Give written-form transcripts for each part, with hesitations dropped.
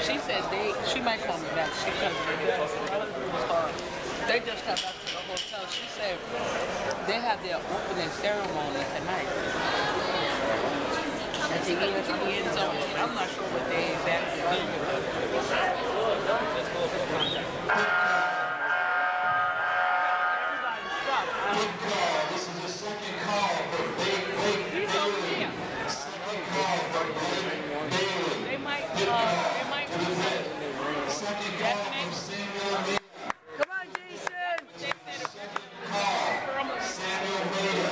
She says she might call me back. She comes back. They just got back to the hotel. She said they have their opening ceremony tonight. At the end zone. I'm not sure what they exactly do. This is the second call for Big Bailey. Second call for Bailey. They might second call from Samuel Bailey.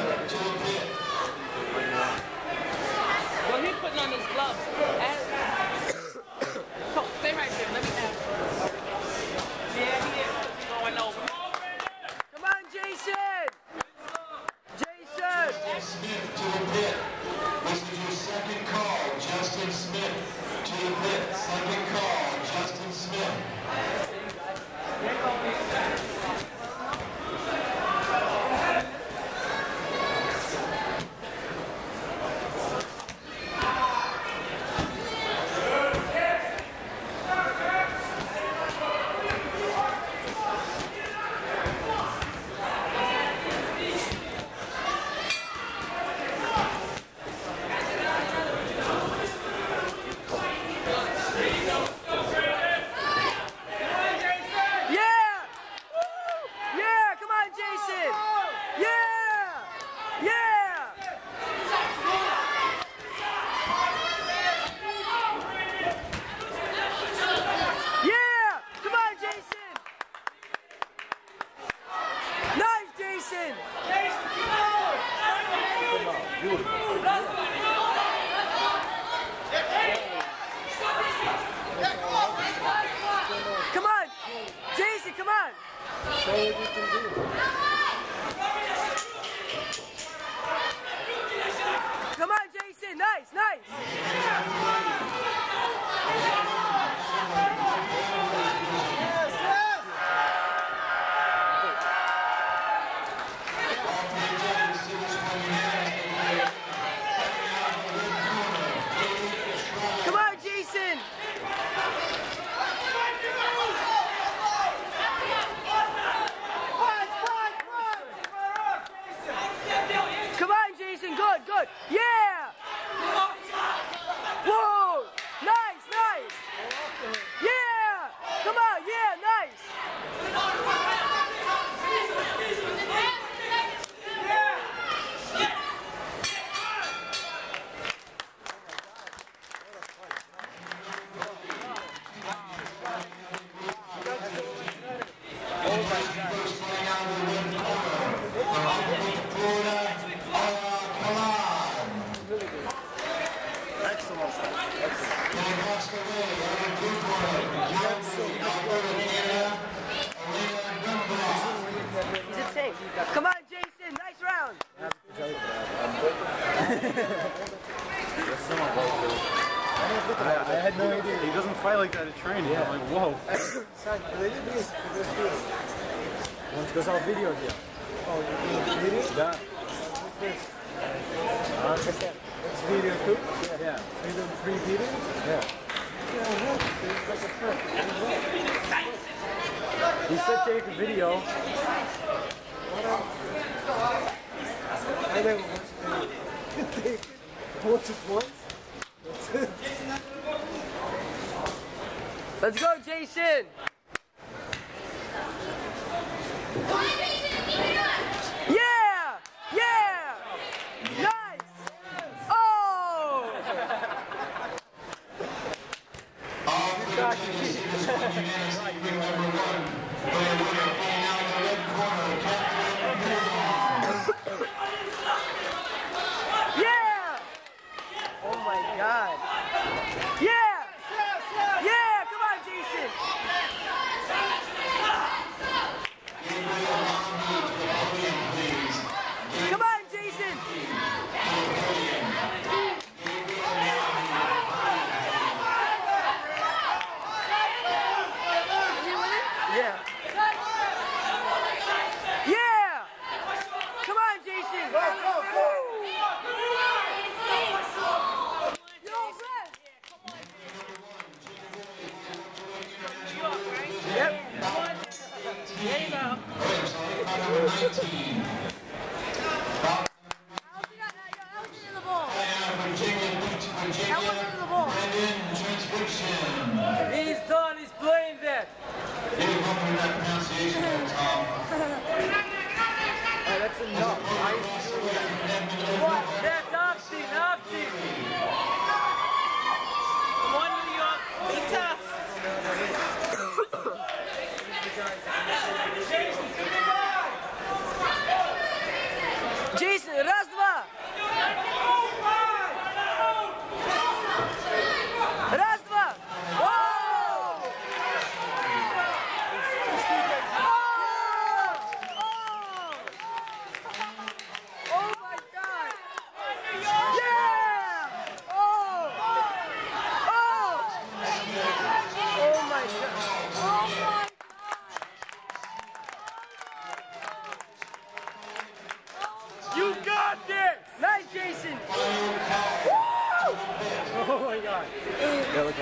Let's go, Jason! Yeah.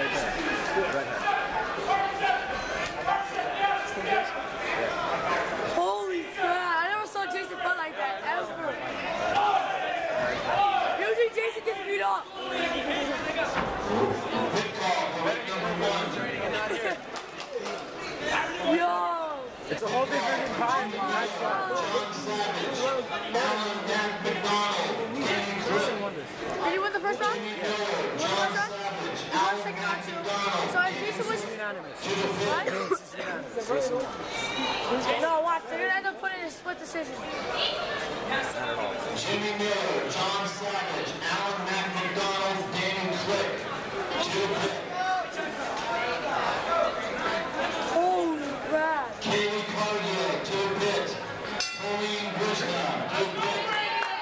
Right hand. Holy crap! I never saw Jason butt like that ever. Usually Jason gets beat up. Yo! It's a whole different environment. That's why. Did he win the first round? So if Jason was unanimous. What? No, watch. They're going to end up putting in a split decision. Jimmy Miller, John Savage, Alan McDonald, Danny Click. Holy crap. Kaylee Cargill, 2 pits. Pauline Bushman, 2 pits.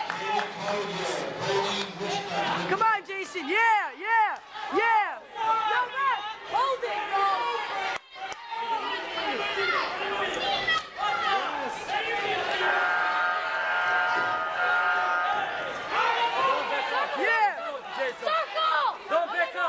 Kaylee Cargill, Pauline Bushman. Come on, Jason. Yeah. Hold it, bro! Yeah! Circle! Don't back up!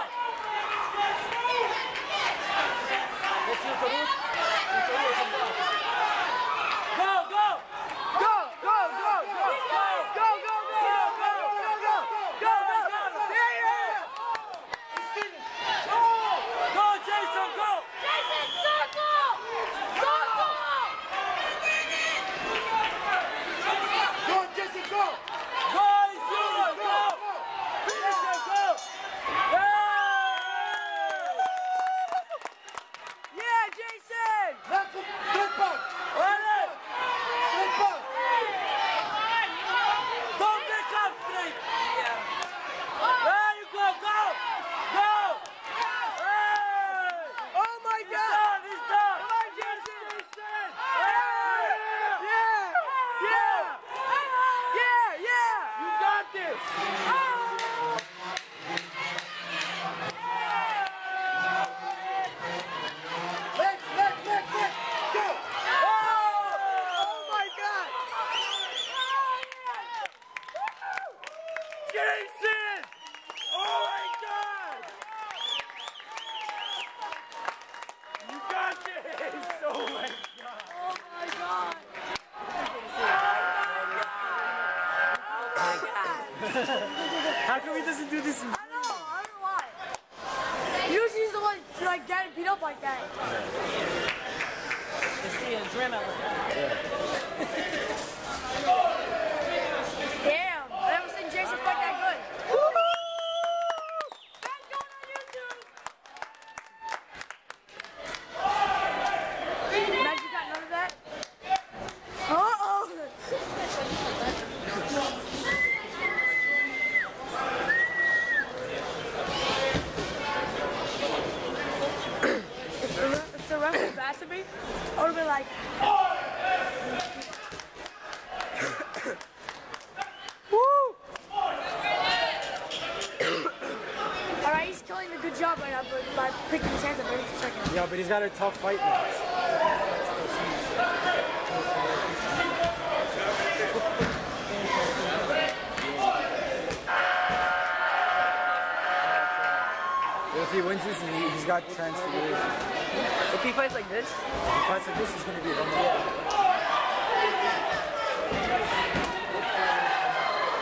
How come he doesn't do this? I don't know why. Usually he's the one like getting beat up like that. It's the adrenaline. Damn, I never seen Jason fight that good. That's going on YouTube. Imagine you got none of that. I would have been like, woo! Alright, he's killing a good job right now, but by picking his hands up every 2 seconds. Yeah, but he's got a tough fight now. If he wins this, he's got transfiguration. If he fights like this? If he fights like this, he's going to be a bummer.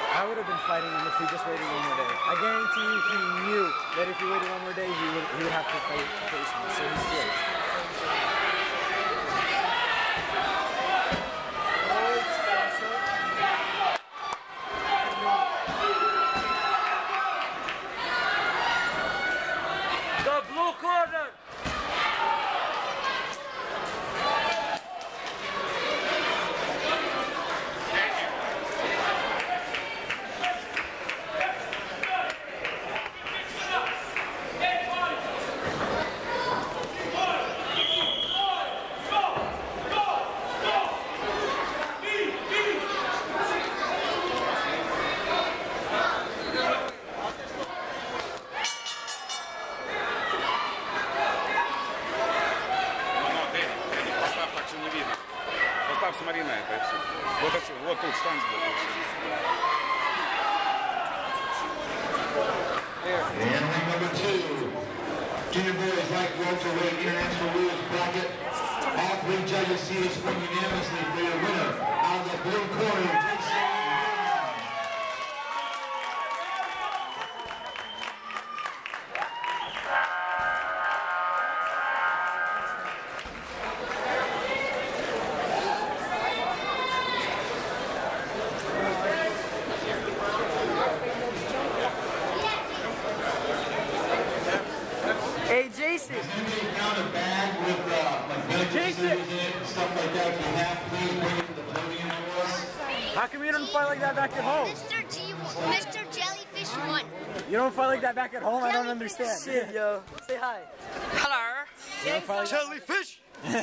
I would have been fighting him if he just waited 1 more day. I guarantee you he knew that if he waited 1 more day, he would have to fight the basement. So he's good. Смотри на это все. Вот отсюда, вот тут штанги будут. Junior Boys Light Welterweight International Rules Bracket. All three judges see this one unanimously for your winner out of the blue corner. Hey, Jason. Has anybody found a bag with like Jason and stuff like that? If you have, please bring it to the podium for us. How come you don't fight like that back at home? Mr. G, Mr. Jellyfish won. You don't fight like that back at home? Jellyfish. I don't understand. Shit, yo. Say hi. Hello. Jellyfish.